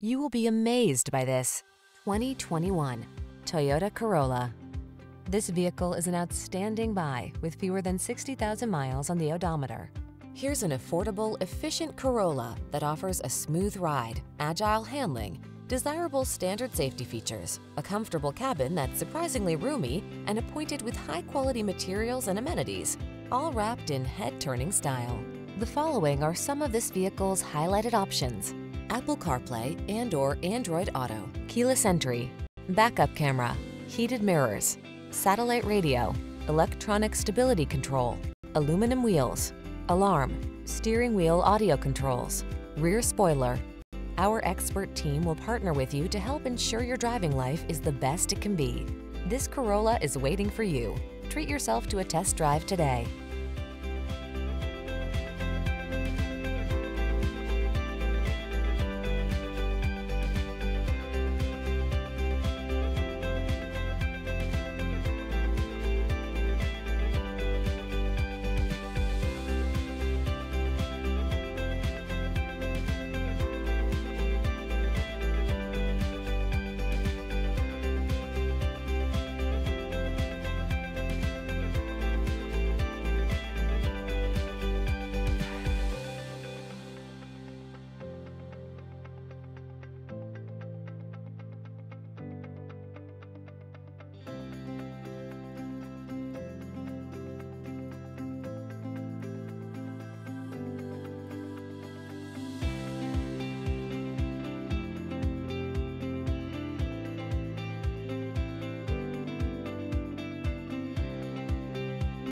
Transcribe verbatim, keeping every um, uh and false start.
You will be amazed by this twenty twenty-one Toyota Corolla. This vehicle is an outstanding buy with fewer than sixty thousand miles on the odometer. Here's an affordable, efficient Corolla that offers a smooth ride, agile handling, desirable standard safety features, a comfortable cabin that's surprisingly roomy and appointed with high-quality materials and amenities, all wrapped in head-turning style. The following are some of this vehicle's highlighted options: Apple CarPlay and or Android Auto, keyless entry, backup camera, heated mirrors, satellite radio, electronic stability control, aluminum wheels, alarm, steering wheel audio controls, rear spoiler. Our expert team will partner with you to help ensure your driving life is the best it can be. This Corolla is waiting for you. Treat yourself to a test drive today.